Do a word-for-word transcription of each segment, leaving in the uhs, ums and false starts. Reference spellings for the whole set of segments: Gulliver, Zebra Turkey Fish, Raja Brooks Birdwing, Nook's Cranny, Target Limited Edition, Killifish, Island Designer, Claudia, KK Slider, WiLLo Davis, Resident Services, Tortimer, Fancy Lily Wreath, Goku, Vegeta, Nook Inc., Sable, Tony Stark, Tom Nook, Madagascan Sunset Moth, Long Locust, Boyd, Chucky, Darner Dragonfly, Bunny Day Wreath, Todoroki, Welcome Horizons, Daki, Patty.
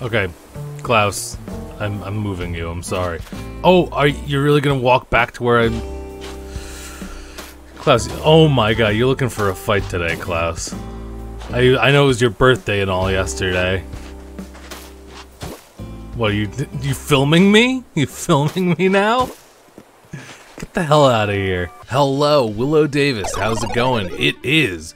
Okay, Klaus, I'm I'm moving you. I'm sorry. Oh, are you really gonna walk back to where I'm? Klaus, oh my God, you're looking for a fight today, Klaus. I I know it was your birthday and all yesterday. What are you you filming me? You filming me now? Get the hell out of here. Hello, WiLLo Davis. How's it going? It is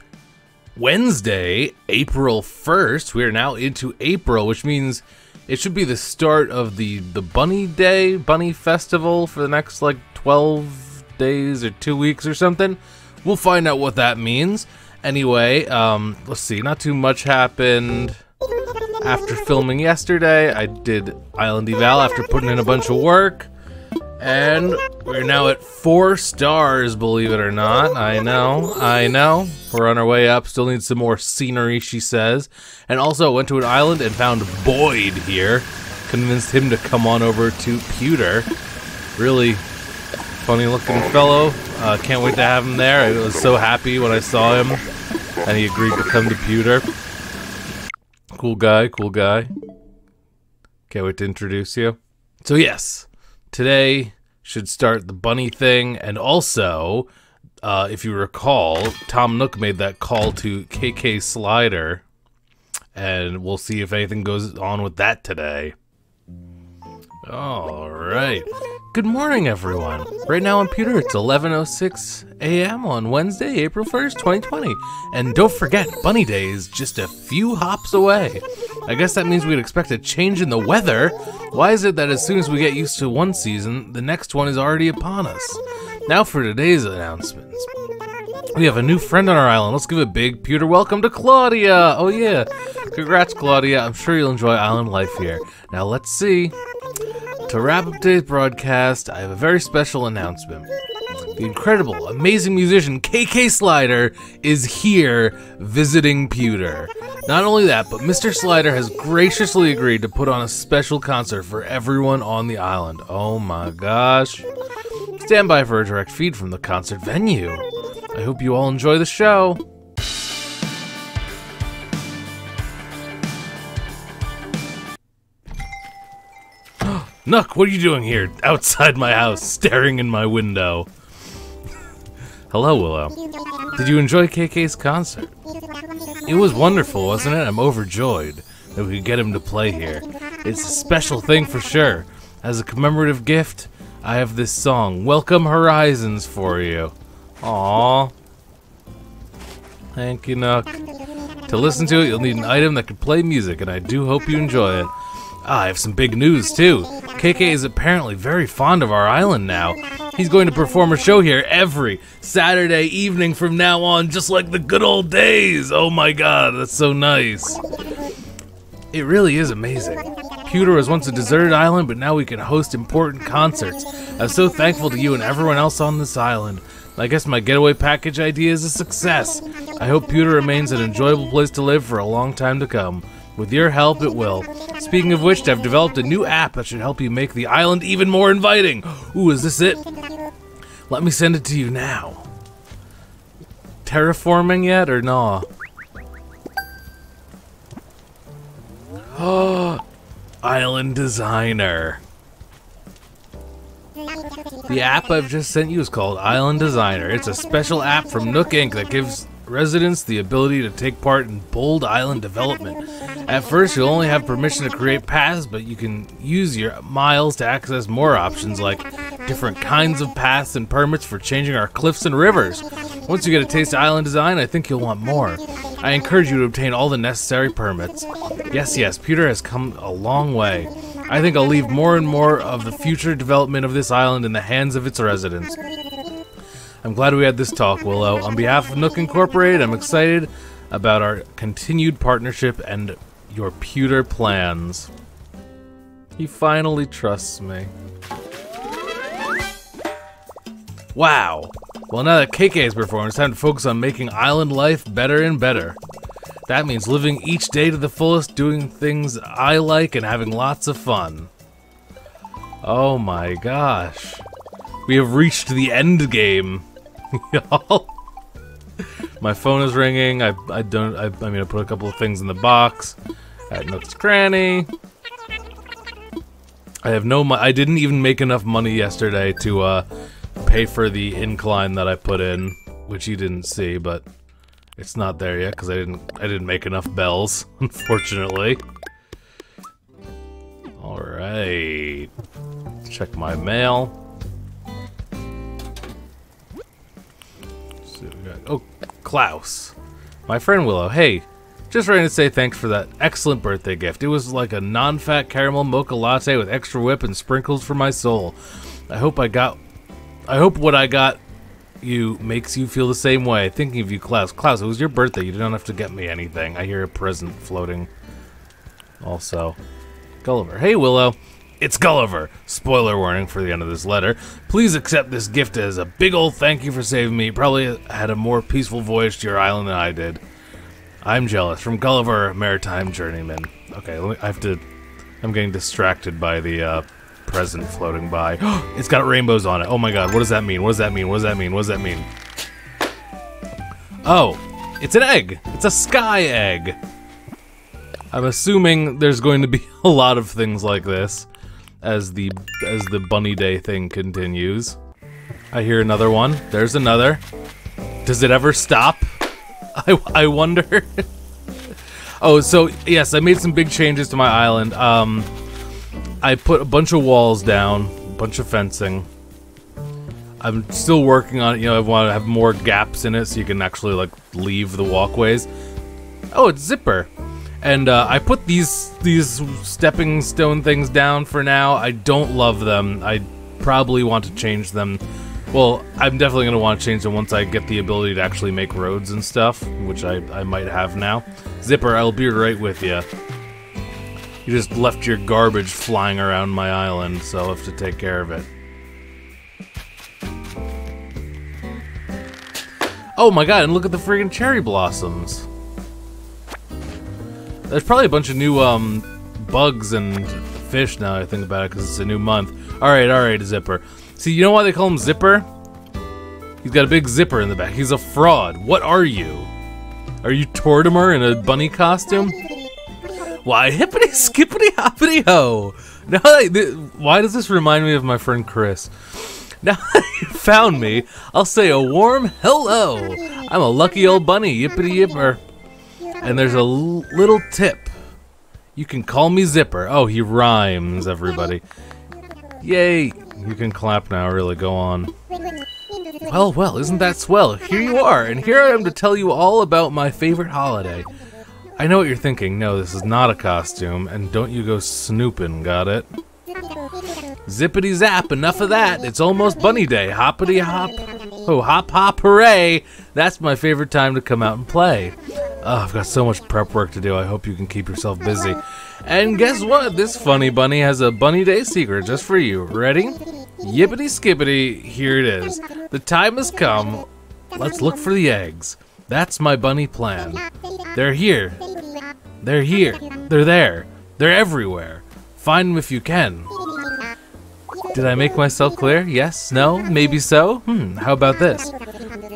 Wednesday, April first. We are now into April, which means it should be the start of the, the Bunny Day, Bunny Festival for the next like twelve days or two weeks or something. We'll find out what that means. Anyway, um, let's see. Not too much happened after filming yesterday. I did Island Eval after putting in a bunch of work. And we're now at four stars, believe it or not. I know, I know. We're on our way up. Still need some more scenery, she says. And also went to an island and found Boyd here. Convinced him to come on over to Pewter. Really funny looking fellow. Uh, can't wait to have him there. I was so happy when I saw him. And he agreed to come to Pewter. Cool guy, cool guy. Can't wait to introduce you. So yes. Today should start the bunny thing, and also, uh, if you recall, Tom Nook made that call to K K Slider, and we'll see if anything goes on with that today. Alright. Good morning, everyone. Right now on Pewter, it's eleven oh six a m on Wednesday, April first, twenty twenty. And don't forget, Bunny Day is just a few hops away. I guess that means we'd expect a change in the weather. Why is it that as soon as we get used to one season, the next one is already upon us? Now for today's announcements. We have a new friend on our island. Let's give a big Pewter welcome to Claudia. Oh yeah. Congrats, Claudia. I'm sure you'll enjoy island life here. Now let's see. To wrap up today's broadcast, I have a very special announcement. The incredible, amazing musician K K Slider is here visiting Pewter. Not only that, but Mister Slider has graciously agreed to put on a special concert for everyone on the island. Oh my gosh. Stand by for a direct feed from the concert venue. I hope you all enjoy the show. Nook, what are you doing here, outside my house, staring in my window? Hello, WiLLo. Did you enjoy K K's concert? It was wonderful, wasn't it? I'm overjoyed that we could get him to play here. It's a special thing for sure. As a commemorative gift, I have this song, Welcome Horizons, for you. Aww. Thank you, Nook. To listen to it, you'll need an item that can play music, and I do hope you enjoy it. Ah, I have some big news, too. K K is apparently very fond of our island now. He's going to perform a show here every Saturday evening from now on, just like the good old days. Oh my God, that's so nice. It really is amazing. Pewter was once a deserted island, but now we can host important concerts. I'm so thankful to you and everyone else on this island. I guess my getaway package idea is a success. I hope Pewter remains an enjoyable place to live for a long time to come. With your help, it will. Speaking of which, I've developed a new app that should help you make the island even more inviting. Ooh, is this it? Let me send it to you now. Terraforming yet or nah? Oh, Island Designer. The app I've just sent you is called Island Designer. It's a special app from Nook Incorporated that gives residents the ability to take part in bold island development. At first, you'll only have permission to create paths, but you can use your miles to access more options like different kinds of paths and permits for changing our cliffs and rivers. Once you get a taste of island design, I think you'll want more. I encourage you to obtain all the necessary permits. Yes, yes, Pewter has come a long way. I think I'll leave more and more of the future development of this island in the hands of its residents. I'm glad we had this talk, WiLLo. On behalf of Nook Incorporated, I'm excited about our continued partnership and your Pewter plans. He finally trusts me. Wow. Well, now that K K has performed, it's time to focus on making island life better and better. That means living each day to the fullest, doing things I like, and having lots of fun. Oh my gosh. We have reached the end game. Y'all. My phone is ringing. I I don't. I, I mean, I put a couple of things in the box at Nook's Cranny. I have no mo- I didn't even make enough money yesterday to uh, pay for the incline that I put in, which you didn't see, but it's not there yet because I didn't I didn't make enough bells, unfortunately. All right, check my mail. Oh, Klaus. My friend WiLLo, hey, just ready to say thanks for that excellent birthday gift. It was like a non-fat caramel mocha latte with extra whip and sprinkles for my soul. I hope I got, I hope what I got you makes you feel the same way. Thinking of you, Klaus. Klaus, it was your birthday. You don't have to get me anything. I hear a present floating. Also, Gulliver. Hey, WiLLo. It's Gulliver. Spoiler warning for the end of this letter. Please accept this gift as a big old thank you for saving me. You probably had a more peaceful voyage to your island than I did. I'm jealous. From Gulliver, maritime journeyman. Okay, let me, I have to... I'm getting distracted by the uh, present floating by. It's got rainbows on it. Oh my god, what does that mean? What does that mean? What does that mean? What does that mean? Oh, it's an egg. It's a sky egg. I'm assuming there's going to be a lot of things like this. As the as the Bunny Day thing continues. I hear another one. There's another. Does it ever stop? I, I wonder. Oh, so yes, I made some big changes to my island. Um, I put a bunch of walls down, a bunch of fencing. I'm still working on it. You know, I want to have more gaps in it so you can actually like leave the walkways. Oh, it's Zipper. And uh, I put these these stepping stone things down for now. I don't love them. I probably want to change them. Well, I'm definitely going to want to change them once I get the ability to actually make roads and stuff, which I, I might have now. Zipper, I'll be right with you. You just left your garbage flying around my island, so I'll have to take care of it. Oh my god, and look at the friggin' cherry blossoms. There's probably a bunch of new um, bugs and fish now I think about it because it's a new month. Alright, alright, Zipper. See, you know why they call him Zipper? He's got a big zipper in the back. He's a fraud. What are you? Are you Tortimer in a bunny costume? Why, hippity skippity hoppity ho! Now, why does this remind me of my friend Chris? Now that you found me, I'll say a warm hello. I'm a lucky old bunny, yippity yipper. And there's a little tip. You can call me Zipper. Oh, he rhymes, everybody. Yay. You can clap now, really. Go on. Well, well, isn't that swell? Here you are, and here I am to tell you all about my favorite holiday. I know what you're thinking. No, this is not a costume, and don't you go snooping, got it? Zippity zap, enough of that. It's almost Bunny Day. Hoppity hop. Oh, hop hop hooray. That's my favorite time to come out and play. Oh, I've got so much prep work to do. I hope you can keep yourself busy. And guess what? This funny bunny has a Bunny Day secret just for you. Ready? Yippity skippity, here it is. The time has come. Let's look for the eggs. That's my bunny plan. They're here. They're here. They're there. They're everywhere. Find them if you can. Did I make myself clear? Yes? No? Maybe so? Hmm, how about this?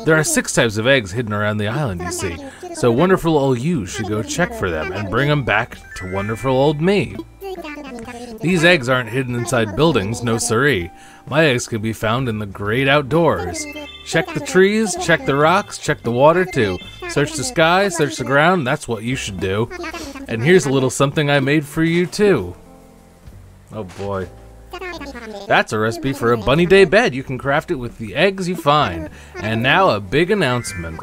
There are six types of eggs hidden around the island, you see. So wonderful old you should go check for them and bring them back to wonderful old me. These eggs aren't hidden inside buildings, no siree. My eggs can be found in the great outdoors. Check the trees, check the rocks, check the water too. Search the sky, search the ground, that's what you should do. And here's a little something I made for you too. Oh boy. That's a recipe for a Bunny Day bed. You can craft it with the eggs you find. And now a big announcement.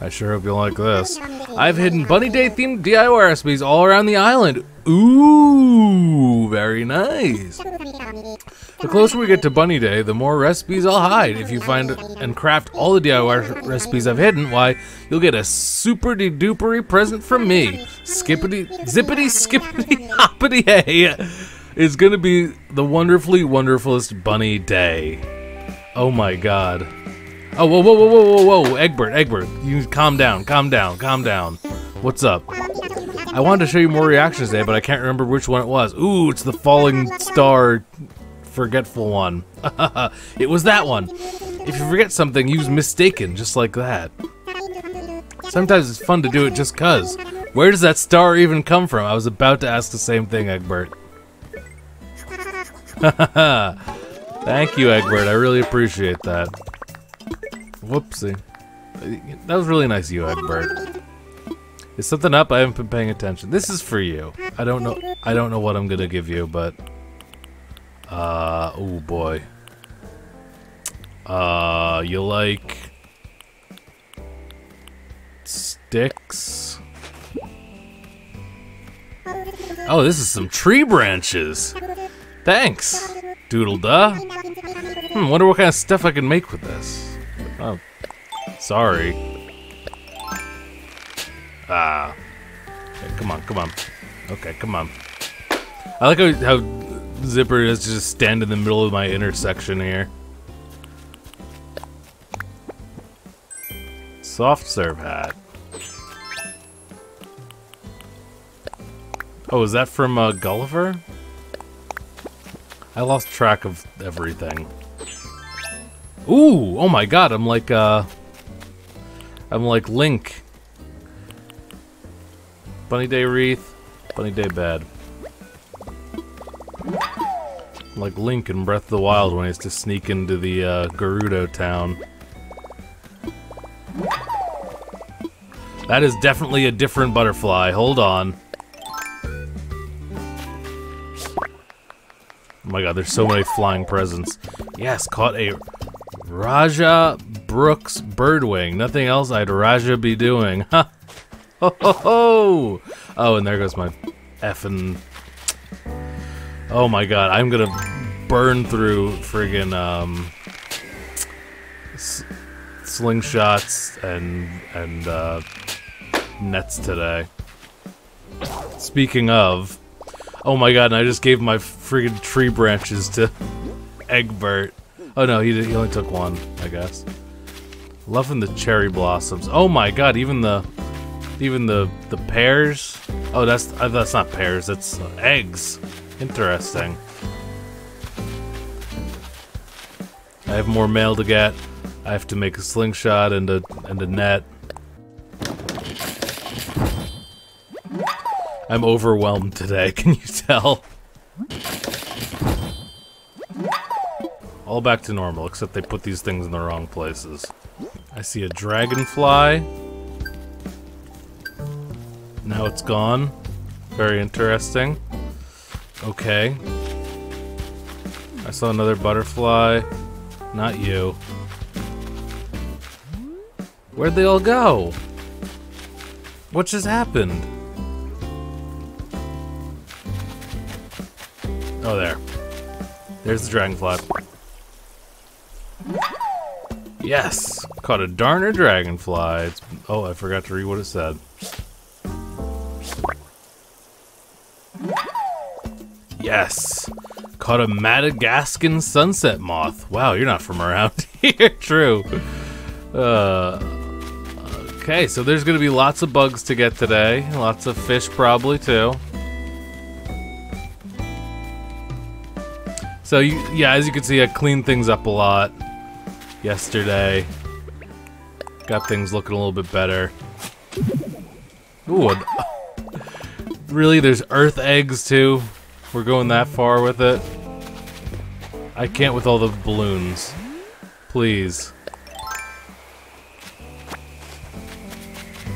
I sure hope you like this. I've hidden Bunny Day themed D I Y recipes all around the island. Ooh, very nice. The closer we get to Bunny Day, the more recipes I'll hide. If you find and craft all the D I Y recipes I've hidden, why, you'll get a super-de-dupery present from me. Skippity, zippity, skippity, hoppity, hey. It's gonna be the wonderfully wonderfulest Bunny Day. Oh my god. Oh, whoa, whoa, whoa, whoa, whoa, whoa, Egbert, Egbert, you calm down, calm down, calm down. What's up? I wanted to show you more reactions today, but I can't remember which one it was. Ooh, it's the falling star forgetful one. It was that one. If you forget something, use mistaken, just like that. Sometimes it's fun to do it just cuz. Where does that star even come from? I was about to ask the same thing, Egbert. Thank you, Egbert. I really appreciate that. Whoopsie. That was really nice of you, Egbert. Is something up? I haven't been paying attention. This is for you. I don't know. I don't know what I'm gonna give you, but uh, oh boy. Uh, you like sticks? Oh, this is some tree branches. Thanks, Doodle Duh. Hmm, wonder what kind of stuff I can make with this. Oh, sorry. Ah. Okay, come on, come on. Okay, come on. I like how, how Zipper is just stand in the middle of my intersection here. Soft serve hat. Oh, is that from uh, Gulliver? I lost track of everything. Ooh! Oh my god, I'm like, uh... I'm like Link. Bunny Day Wreath, Bunny Day Bed. I'm like Link in Breath of the Wild when he has to sneak into the uh, Gerudo town. That is definitely a different butterfly. Hold on. Oh my god, there's so many flying presents. Yes, caught a Raja Brooks Birdwing. Nothing else I'd Raja be doing. Ha! Ho ho ho! Oh, and there goes my effing... Oh my god, I'm gonna burn through friggin' um... S slingshots and, and uh, nets today. Speaking of... Oh my god, and I just gave my friggin' tree branches to Egbert. Oh no, he, did, he only took one, I guess. Loving the cherry blossoms. Oh my god, even the... Even the... the pears? Oh, that's... Uh, that's not pears, that's uh, eggs. Interesting. I have more mail to get. I have to make a slingshot and a... and a net. I'm overwhelmed today, can you tell? All back to normal, except they put these things in the wrong places. I see a dragonfly. Now it's gone. Very interesting. Okay. I saw another butterfly. Not you. Where'd they all go? What just happened? Oh, there. There's the dragonfly. Yes! Caught a Darner Dragonfly. It's, oh, I forgot to read what it said. Yes! Caught a Madagascan Sunset Moth. Wow, you're not from around here. True. Uh, okay, so there's gonna be lots of bugs to get today. Lots of fish probably, too. So, you, yeah, as you can see, I cleaned things up a lot yesterday. Got things looking a little bit better. Ooh, really, there's earth eggs, too? We're going that far with it? I can't with all the balloons. Please.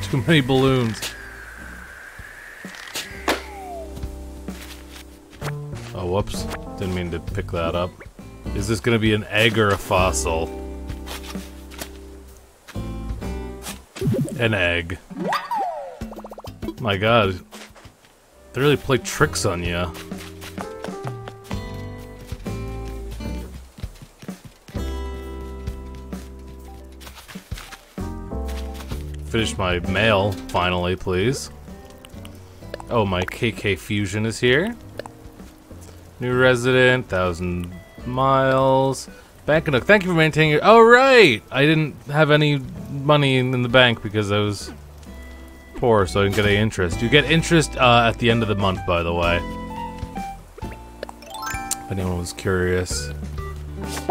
Too many balloons. Oh, whoops. Didn't mean to pick that up. Is this gonna be an egg or a fossil? An egg. My god. They really play tricks on ya. Finish my mail, finally, please. Oh, my K K Fusion is here. New resident, thousand miles. Bank of Nook, thank you for maintaining your. Oh, right! I didn't have any money in the bank because I was poor, so I didn't get any interest. You get interest uh, at the end of the month, by the way. If anyone was curious.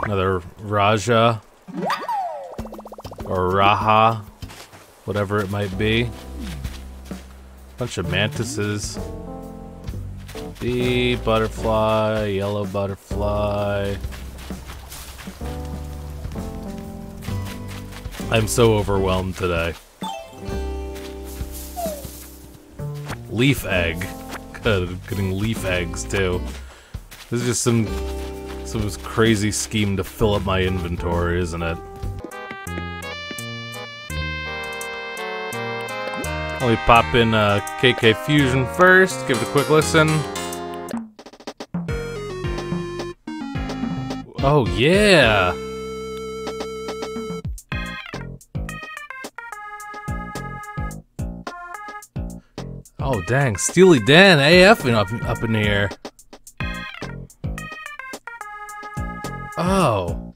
Another Raja. Or Raha. Whatever it might be. Bunch of mantises. The butterfly, yellow butterfly. I'm so overwhelmed today. Leaf egg. Good, getting leaf eggs too. This is just some some crazy scheme to fill up my inventory, isn't it? Let me pop in uh, K K Fusion first. Give it a quick listen. Oh yeah. Oh dang, Steely Dan A F and up, up in the air. Oh.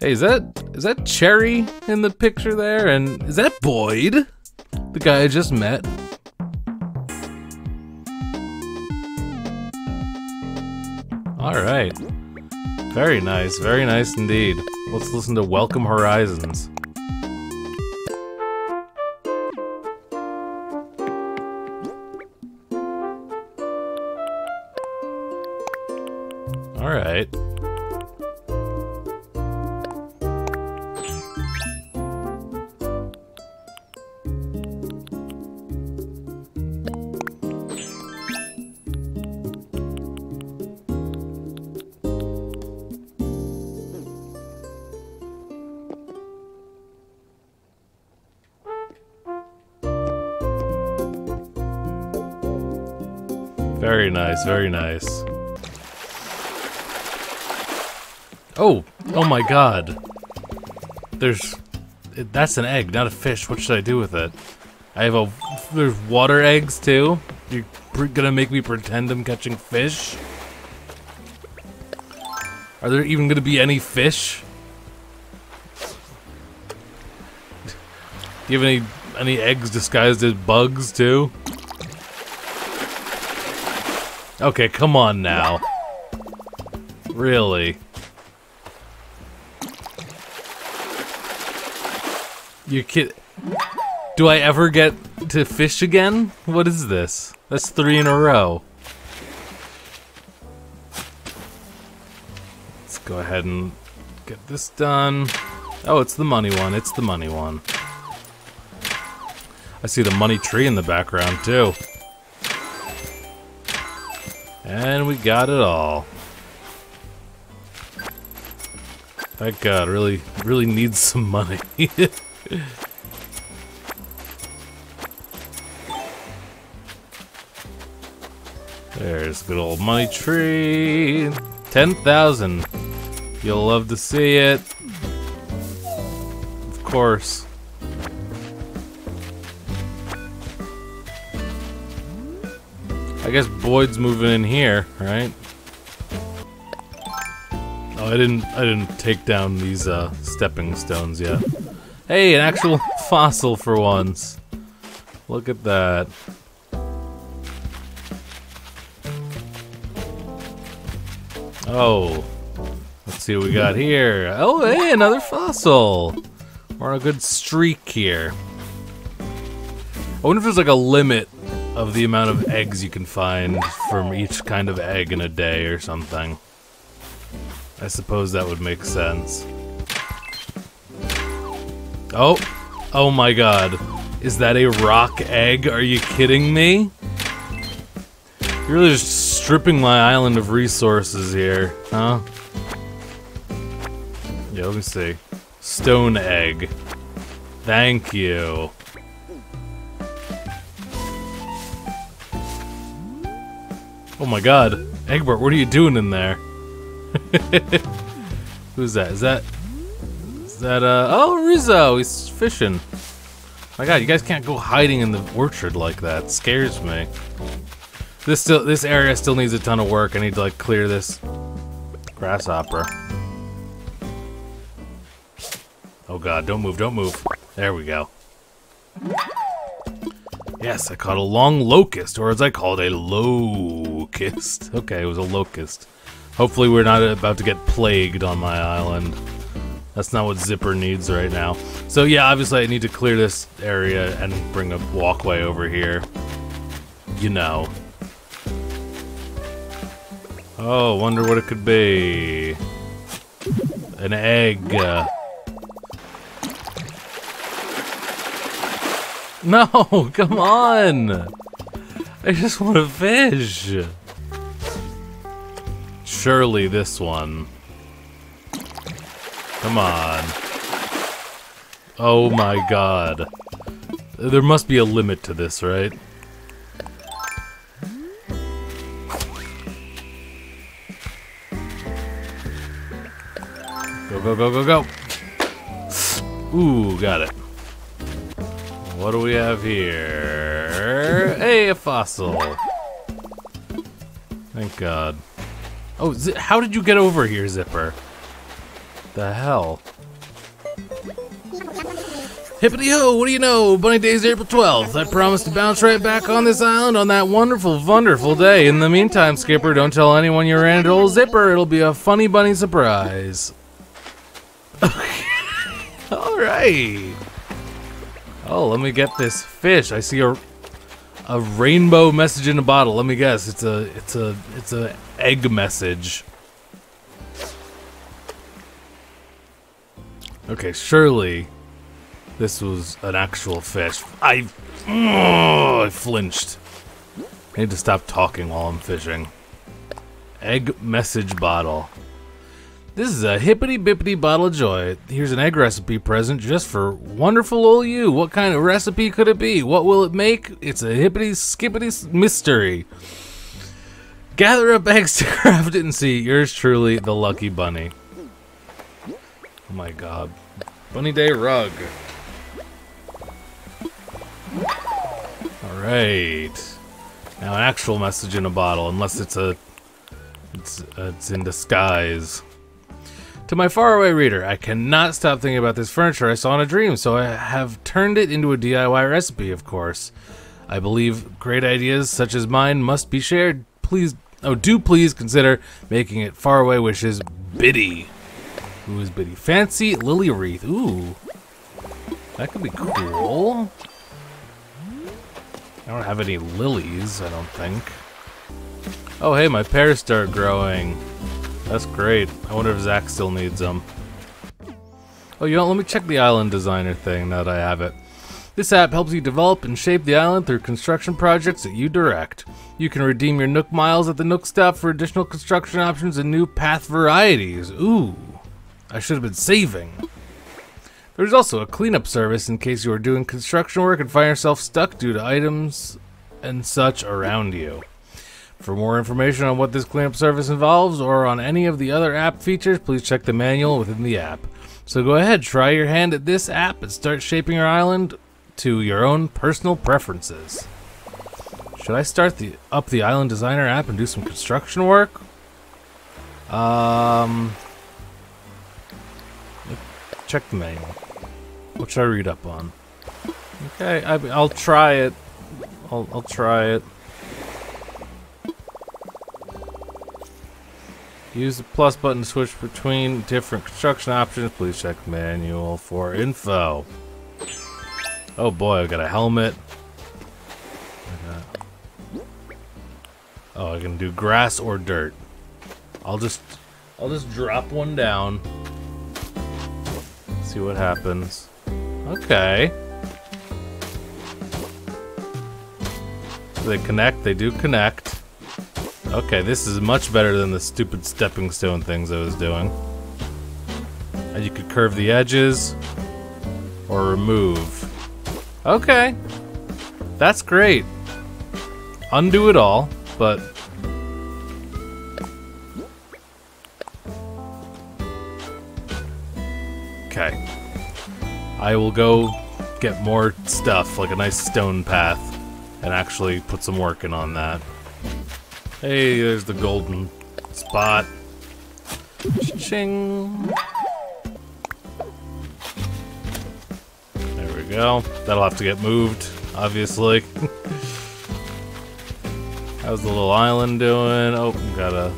Hey, is that is that Cherry in the picture there? And is that Boyd? The guy I just met. Alright. Very nice, very nice indeed. Let's listen to Welcome Horizons. All right. Very nice, very nice. Oh! Oh my god! There's... That's an egg, not a fish. What should I do with it? I have a... There's water eggs, too? You're gonna make me pretend I'm catching fish? Are there even gonna be any fish? Do you have any, any eggs disguised as bugs, too? Okay, come on now. Really? You kid? Do I ever get to fish again? What is this? That's three in a row. Let's go ahead and get this done. Oh, it's the money one. It's the money one. I see the money tree in the background too. And we got it all. Thank God, really, really needs some money. There's good old money tree. ten thousand. You'll love to see it. Of course. I guess Boyd's moving in here, right? Oh, I didn't I didn't take down these uh stepping stones yet. Hey, an actual fossil for once. Look at that. Oh. Let's see what we got here. Oh, hey, another fossil. We're on a good streak here. I wonder if there's like a limit of the amount of eggs you can find from each kind of egg in a day or something. I suppose that would make sense. Oh, oh my god. Is that a rock egg? Are you kidding me? You're really just stripping my island of resources here, huh? Yeah, let me see. Stone egg. Thank you. Oh my god. Egbert, what are you doing in there? Who's that? Is that... Is that, uh... Oh, Rizzo! He's fishing. My god, you guys can't go hiding in the orchard like that. It scares me. This still, this area still needs a ton of work. I need to, like, clear this grasshopper. Oh god, don't move, don't move. There we go. Yes, I caught a long locust, or as I call it, a locust. Okay, it was a locust. Hopefully we're not about to get plagued on my island That's not what Zipper needs right now. So yeah, obviously I need to clear this area and bring a walkway over here. You know. Oh, wonder what it could be. An egg. Uh, no, come on. I just want a fish. Surely this one. Come on. Oh my god. There must be a limit to this, right? Go, go, go, go, go. Ooh, got it. What do we have here? Hey, a fossil. Thank god. Oh, how did you get over here, Zipper? The hell? Hippity ho, what do you know? Bunny Day's April twelfth. I promise to bounce right back on this island on that wonderful, wonderful day. In the meantime, Skipper, don't tell anyone you ran into old Zipper. It'll be a funny bunny surprise. Alright. Oh, let me get this fish. I see a a rainbow message in a bottle. Let me guess. It's a it's a it's a egg message. Okay, surely this was an actual fish. I, oh, I flinched. I need to stop talking while I'm fishing. Egg message bottle. This is a hippity-bippity bottle of joy. Here's an egg recipe present just for wonderful old you. What kind of recipe could it be? What will it make? It's a hippity-skippity mystery. Gather up eggs to craft it and see. Yours truly, the lucky bunny. Oh my god. Bunny Day rug. Alright. Now an actual message in a bottle, unless it's a... It's, uh, it's in disguise. To my faraway reader, I cannot stop thinking about this furniture I saw in a dream, so I have turned it into a D I Y recipe, of course. I believe great ideas such as mine must be shared. Please... Oh, do please consider making it faraway wishes, Biddy. Who is Biddy? Fancy Lily Wreath. Ooh. That could be cool. I don't have any lilies, I don't think. Oh, hey, my pears start growing. That's great. I wonder if Zach still needs them. Oh, you know, let me check the Island Designer thing now that I have it. This app helps you develop and shape the island through construction projects that you direct. You can redeem your Nook miles at the Nook stop for additional construction options and new path varieties. Ooh. I should have been saving. There's also a cleanup service in case you are doing construction work and find yourself stuck due to items and such around you. For more information on what this cleanup service involves or on any of the other app features, please check the manual within the app. So go ahead, try your hand at this app and start shaping your island to your own personal preferences. Should I start the up the Island Designer app and do some construction work? Um... Check the manual. What should I read up on? Okay, I, I'll try it. I'll, I'll try it. Use the plus button to switch between different construction options. Please check the manual for info. Oh boy, I've got a helmet. I got... Oh, I can do grass or dirt. I'll just, I'll just drop one down. See what happens. Okay. They connect, they do connect. Okay, this is much better than the stupid stepping stone things I was doing. And you could curve the edges or remove. Okay. That's great. Undo it all, but okay. I will go get more stuff, like a nice stone path, and actually put some work in on that. Hey, there's the golden spot. Ching. There we go. That'll have to get moved, obviously. How's the little island doing? Oh, got a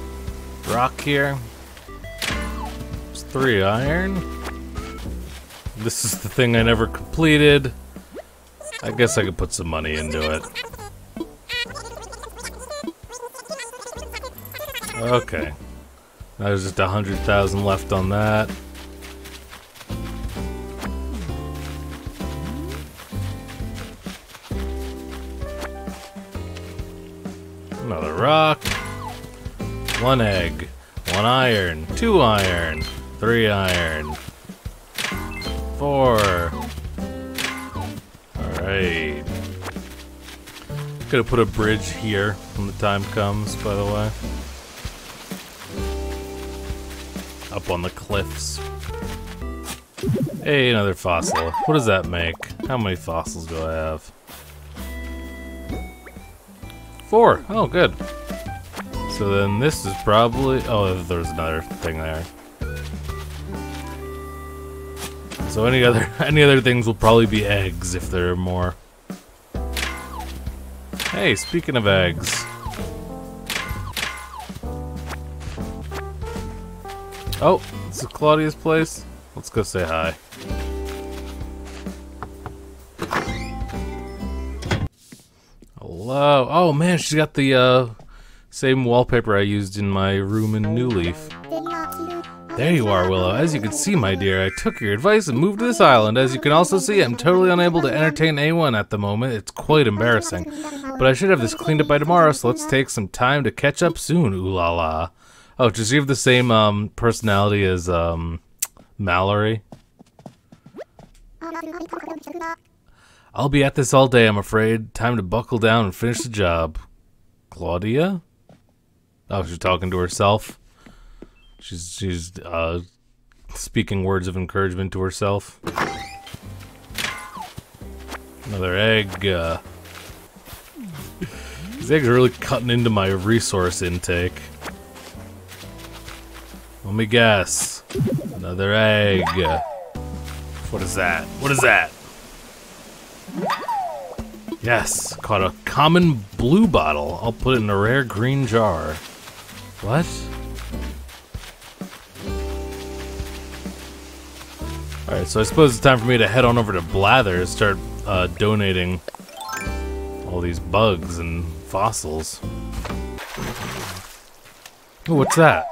rock here. It's three iron. This is the thing I never completed. I guess I could put some money into it. Okay. Now there's just a hundred thousand left on that. Another rock. One egg. One iron. Two iron. Three iron. Four. Alright. Could have put a bridge here when the time comes, by the way. Up on the cliffs. Hey, another fossil. What does that make? How many fossils do I have? Four. Oh, good. So then this is probably... Oh, there's another thing there. So any other any other things will probably be eggs if there are more. Hey, speaking of eggs. Oh, this is Claudia's place. Let's go say hi. Hello. Oh man, she's got the uh, same wallpaper I used in my room in New Leaf. There you are, WiLLo. As you can see, my dear, I took your advice and moved to this island. As you can also see, I'm totally unable to entertain anyone at the moment. It's quite embarrassing. But I should have this cleaned up by tomorrow, so let's take some time to catch up soon, ooh la la. Oh, does she have the same um, personality as um, Mallory? I'll be at this all day, I'm afraid. Time to buckle down and finish the job. Claudia? Oh, she's talking to herself. She's she's uh, speaking words of encouragement to herself. Another egg. Uh, these eggs are really cutting into my resource intake. Let me guess. Another egg. What is that? What is that? Yes, caught a common bluebottle. I'll put it in a rare green jar. What? Alright, so I suppose it's time for me to head on over to Blathers, start uh, donating all these bugs and fossils. Ooh, what's that?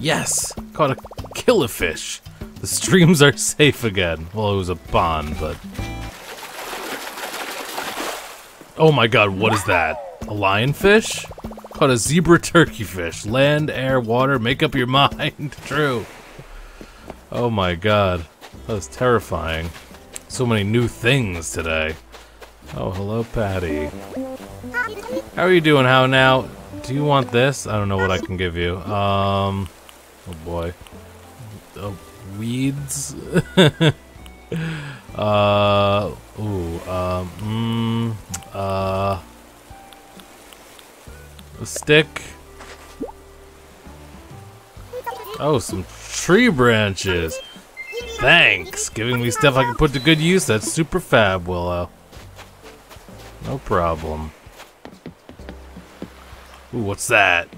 Yes! Caught a killifish! The streams are safe again. Well, it was a pond, but... Oh my god, what is that? A lionfish? Caught a zebra turkey fish. Land, air, water, make up your mind. True. Oh my god, that was terrifying. So many new things today. Oh, hello, Patty. How are you doing, how now? Do you want this? I don't know what I can give you. Um, oh boy. Oh, weeds? uh, ooh, um, mm, uh, a stick. Oh, some tree branches. Thanks. Giving me stuff I can put to good use. That's super fab, WiLLo. No problem. Ooh, what's that?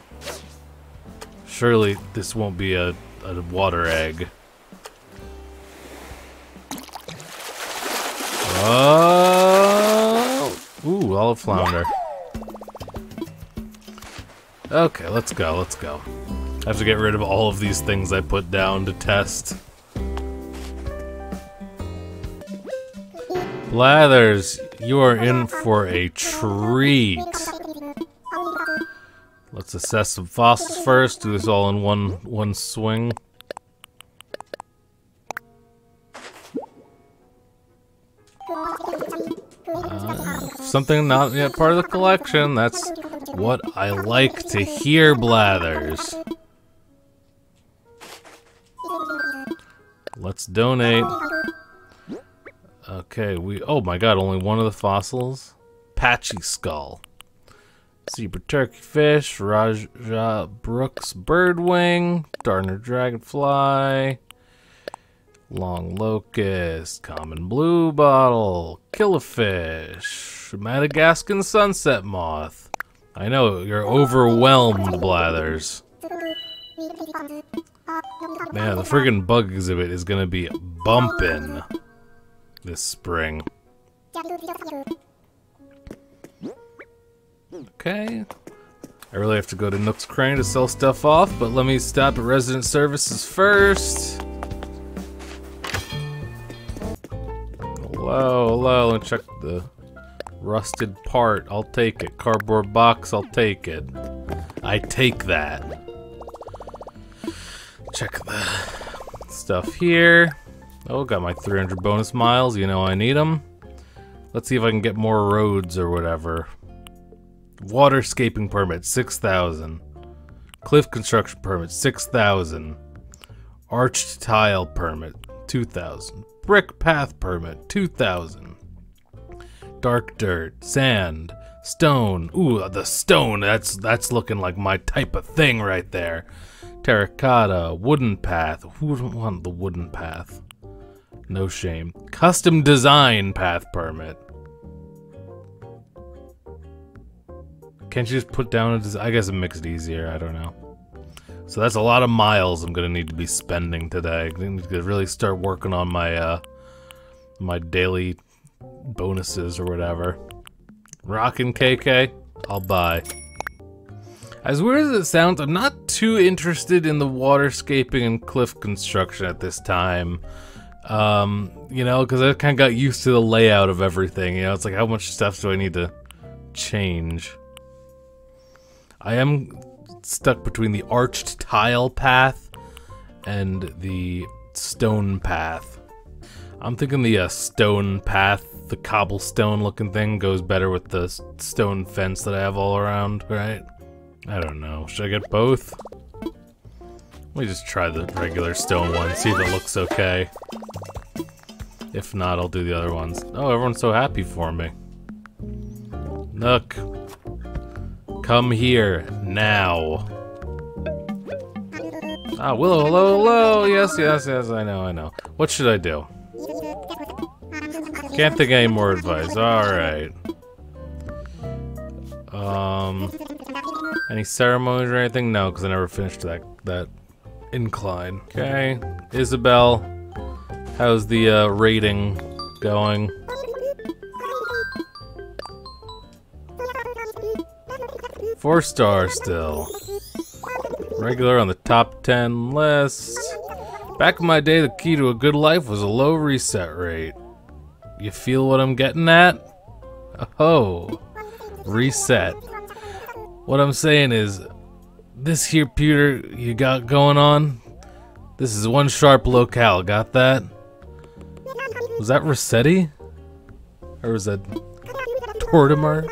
Surely this won't be a, a water egg. Oh! Ooh, olive flounder. Okay, let's go, let's go. I have to get rid of all of these things I put down to test. Blathers, you are in for a treat. Let's assess some fossils first. Do this all in one one swing. Uh, something not yet part of the collection. That's what I like to hear, Blathers. Let's donate. Okay, we... Oh my god, only one of the fossils? Patchy skull. Zebra turkey fish, Raja Brooks birdwing, Darner dragonfly, long locust, common bluebottle, killifish, Madagascan sunset moth. I know, you're overwhelmed, Blathers. Man, the friggin' bug exhibit is gonna be bumpin' this spring. Okay. I really have to go to Nook's Cranny to sell stuff off, but let me stop at resident services first. Hello, hello, let me check the rusted part. I'll take it. Cardboard box, I'll take it. I take that. Check the stuff here. Oh, got my three hundred bonus miles. You know I need them. Let's see if I can get more roads or whatever. Waterscaping permit, six thousand. Cliff construction permit, six thousand. Arched tile permit, two thousand. Brick path permit, two thousand. Dark dirt, sand, stone. Ooh, the stone, that's, that's looking like my type of thing right there. Terracotta, wooden path. Who wouldn't want the wooden path? No shame. Custom design path permit. Can't you just put down a design? I guess it makes it easier. I don't know. So that's a lot of miles I'm gonna need to be spending today. I need to really start working on my uh, my daily bonuses or whatever. Rockin' K K, I'll buy. As weird as it sounds, I'm not too interested in the waterscaping and cliff construction at this time. Um, you know, because I kind of got used to the layout of everything. You know, it's like how much stuff do I need to change? I am stuck between the arched tile path and the stone path. I'm thinking the uh, stone path, the cobblestone looking thing, goes better with the stone fence that I have all around, right? I don't know. Should I get both? Let me just try the regular stone one, see if it looks okay. If not, I'll do the other ones. Oh, everyone's so happy for me. Nook. Come here, now. Ah, WiLLo, hello, hello! Yes, yes, yes, I know, I know. What should I do? Can't think of any more advice, alright. Um, any ceremonies or anything? No, because I never finished that, that incline. Okay, Isabel, how's the uh, rating going? Four star still. Regular on the top ten list. Back in my day, the key to a good life was a low reset rate. You feel what I'm getting at? Oh, reset. What I'm saying is, this here pewter you got going on, this is one sharp locale, got that? Was that Rossetti? Or was that Tortimer?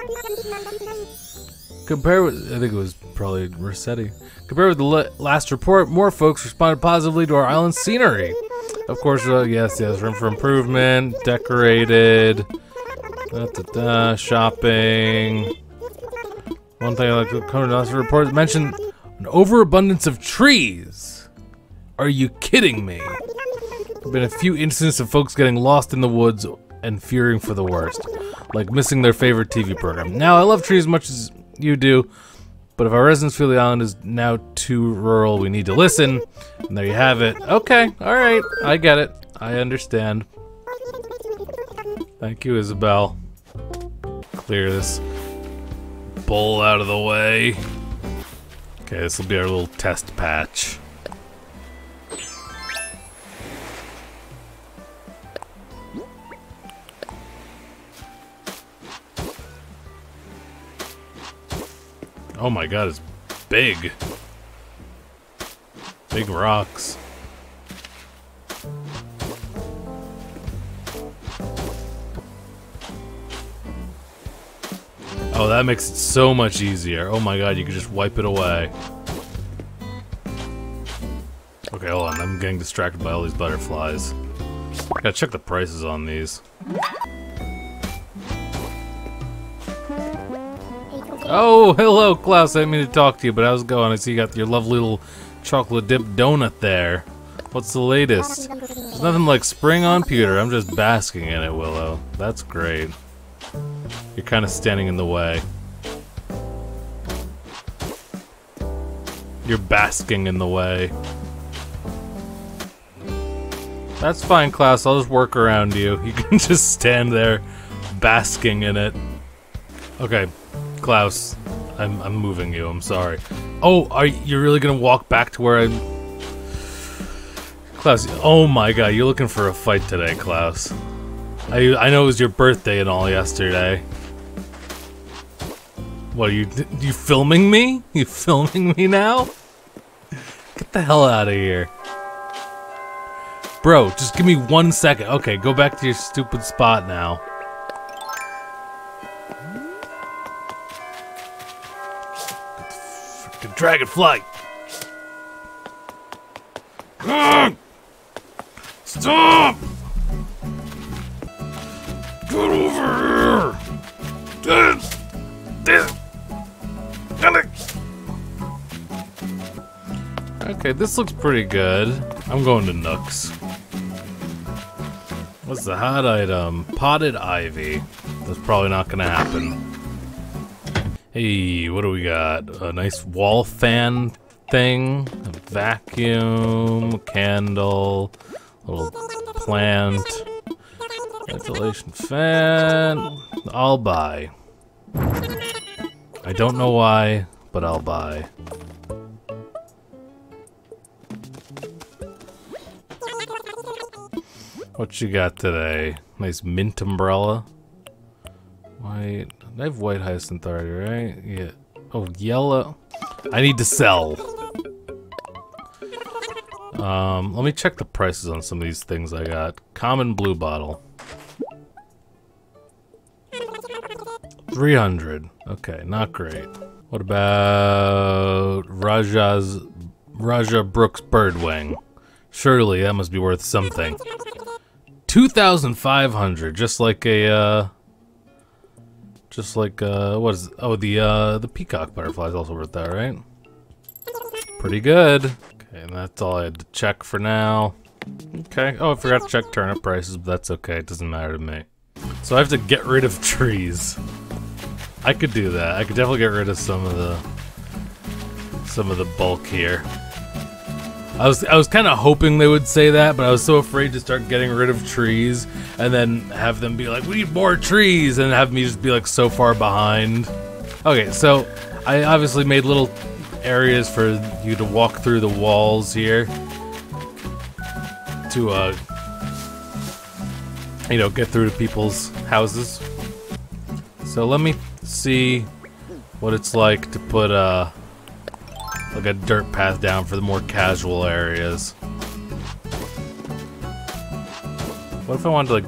Compared with, I think it was probably Rossetti. Compared with the le last report, more folks responded positively to our island scenery. Of course, uh, yes, yes, room for improvement, decorated, da, da, da, shopping. One thing I like to come to last report mentioned an overabundance of trees. Are you kidding me? There've been a few instances of folks getting lost in the woods and fearing for the worst, like missing their favorite T V program. Now, I love trees as much as you do, but if our residents feel the island is now too rural, we need to listen. And there you have it. Okay, alright, I get it. I understand. Thank you, Isabel. Clear this bowl out of the way. Okay, this will be our little test patch. Oh my god, it's big. Big rocks. Oh, that makes it so much easier. Oh my god, you can just wipe it away. Okay, hold on, I'm getting distracted by all these butterflies. Gotta check the prices on these. Oh, hello, Klaus. I didn't mean to talk to you, but how's it going? I see you got your lovely little chocolate dip donut there. What's the latest? There's nothing like spring on pewter. I'm just basking in it, WiLLo. That's great. You're kind of standing in the way. You're basking in the way. That's fine, Klaus. I'll just work around you. You can just stand there basking in it. Okay, Klaus. I'm, I'm moving you. I'm sorry. Oh, are you really gonna walk back to where I'm... Klaus, oh my god, you're looking for a fight today, Klaus. I, I know it was your birthday and all yesterday. What, are you, you filming me? You filming me now? Get the hell out of here. Bro, just give me one second. Okay, go back to your stupid spot now. Frickin' dragonfly! Stop! Get over here! This! This! Okay, this looks pretty good. I'm going to Nook's. What's the hot item? Potted ivy. That's probably not gonna happen. Hey, what do we got? A nice wall fan thing, a vacuum, a candle, a little plant, ventilation fan. I'll buy. I don't know why, but I'll buy. What you got today? Nice mint umbrella. White. I have white hyacinth already, right? Yeah. Oh, yellow. I need to sell. Um, let me check the prices on some of these things I got. Common Bluebottle. three hundred. Okay, not great. What about Raja's Raja Brooks Birdwing? Surely that must be worth something. two thousand five hundred, just like a, uh, just like, uh, what is, oh, the, uh, the peacock butterfly is also worth that, right? Pretty good. Okay, and that's all I had to check for now. Okay, oh, I forgot to check turnip prices, but that's okay, it doesn't matter to me. So I have to get rid of trees. I could do that, I could definitely get rid of some of the, some of the bulk here. I was I was kind of hoping they would say that, but I was so afraid to start getting rid of trees and then have them be like, we need more trees, and have me just be like so far behind. Okay, so I obviously made little areas for you to walk through the walls here to, uh, you know, get through to people's houses. So let me see what it's like to put, uh, like a dirt path down for the more casual areas. What if I wanted to, like...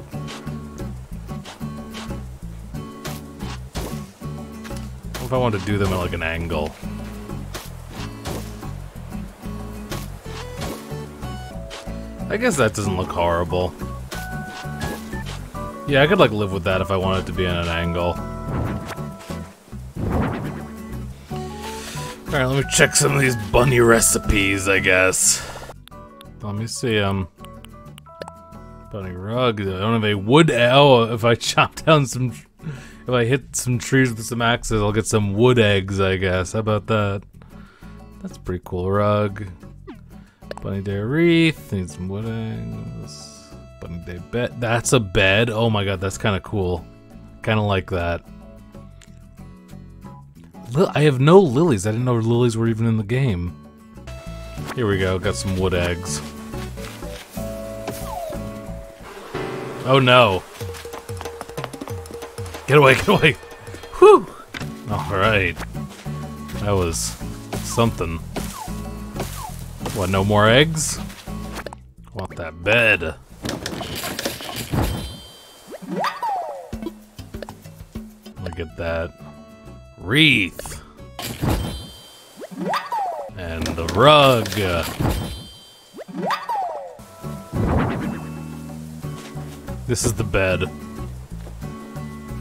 What if I wanted to do them at, like, an angle? I guess that doesn't look horrible. Yeah, I could, like, live with that if I wanted to be at an angle. Alright, let me check some of these bunny recipes, I guess. Let me see, um... bunny rug, I don't have a wood... Oh, if I chop down some... If I hit some trees with some axes, I'll get some wood eggs, I guess. How about that? That's a pretty cool rug. Bunny Day Wreath, need some wood eggs. Bunny Day Bed, that's a bed? Oh my god, that's kinda cool. Kinda like that. I have no lilies. I didn't know lilies were even in the game. Here we go. Got some wood eggs. Oh no. Get away, get away. Whew. Alright. That was something. What, no more eggs? Want that bed. Look at that. Wreath and the rug. This is the bed.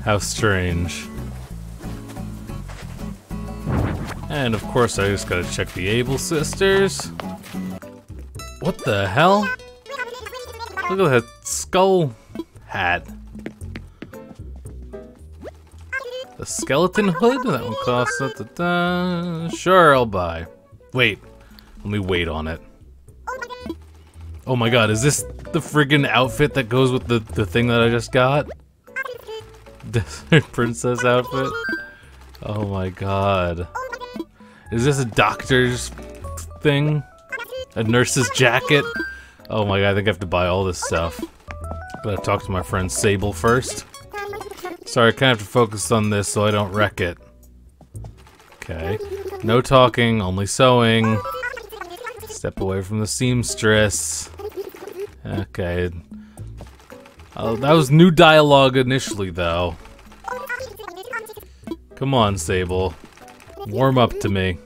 How strange. And of course I just gotta check the Able sisters. What the hell? Look at that skull hat. A skeleton hood? That one costs... Da, da, da. Sure, I'll buy. Wait. Let me wait on it. Oh my god, is this... the friggin' outfit that goes with the, the thing that I just got? Desert princess outfit? Oh my god. Is this a doctor's thing? A nurse's jacket? Oh my god, I think I have to buy all this stuff. Gotta talk to my friend Sable first. Sorry, I kind of have to focus on this so I don't wreck it. Okay. No talking, only sewing. Step away from the seamstress. Okay. Oh, that was new dialogue initially, though. Come on, Sable. Warm up to me.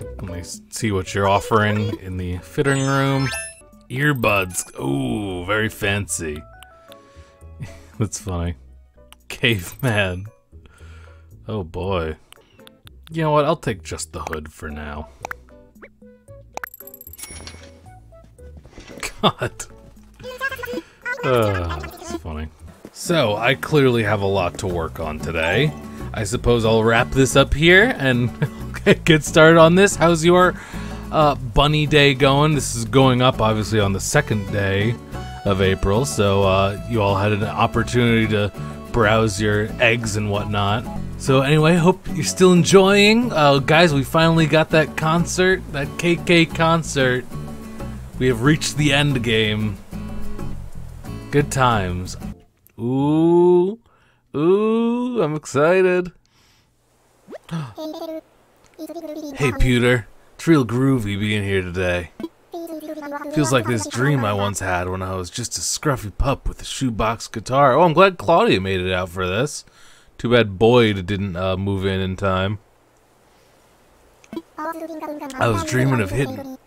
Let me see what you're offering in the fitting room. Earbuds. Ooh, very fancy. That's funny. Caveman. Oh boy. You know what? I'll take just the hood for now. God. Uh, that's funny. So, I clearly have a lot to work on today. I suppose I'll wrap this up here and get started on this. How's your uh, bunny day going? This is going up, obviously, on the second day of April, so uh, you all had an opportunity to browse your eggs and whatnot. So anyway, hope you're still enjoying. Uh, guys, we finally got that concert, that K K concert. We have reached the end game. Good times. Ooh, ooh, I'm excited. Hey, Pewter. It's real groovy being here today. Feels like this dream I once had when I was just a scruffy pup with a shoebox guitar. Oh, I'm glad Claudia made it out for this. Too bad Boyd didn't uh, move in in time. I was dreaming of hitting,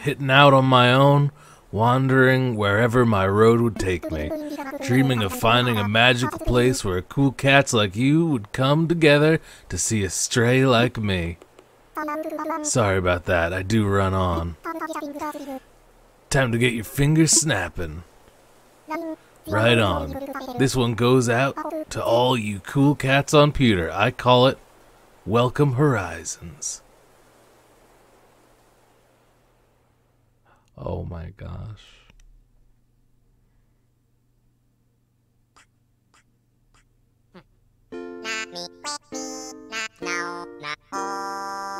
hitting out on my own, wandering wherever my road would take me. Dreaming of finding a magical place where cool cats like you would come together to see a stray like me. Sorry about that, I do run on. Time to get your fingers snapping. Right on. This one goes out to all you cool cats on Pewter. I call it Welcome Horizons. Oh my gosh.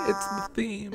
It's the theme.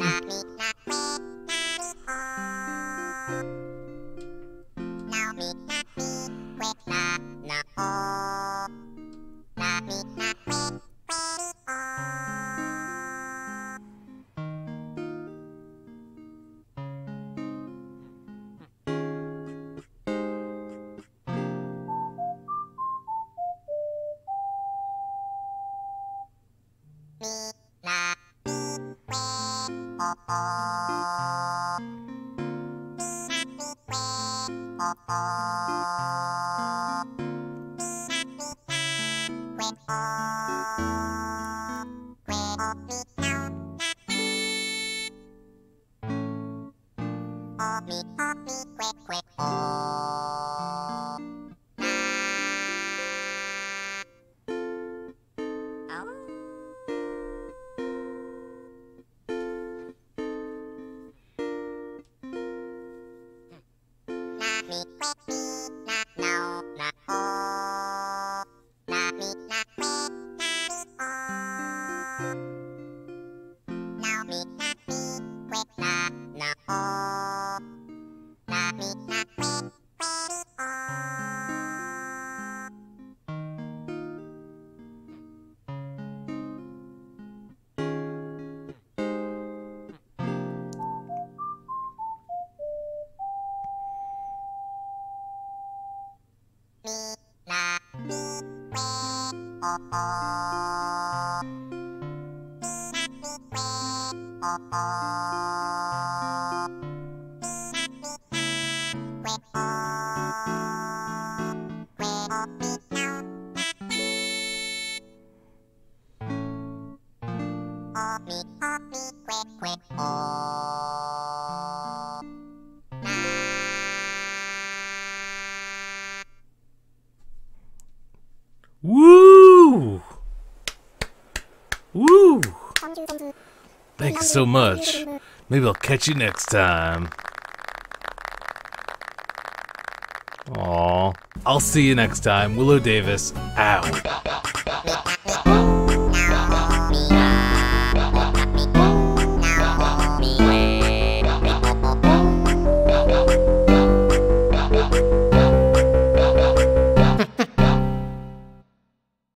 Woo! Woo! Thank you so much. Maybe I'll catch you next time. I'll see you next time. WiLLo Davis, out.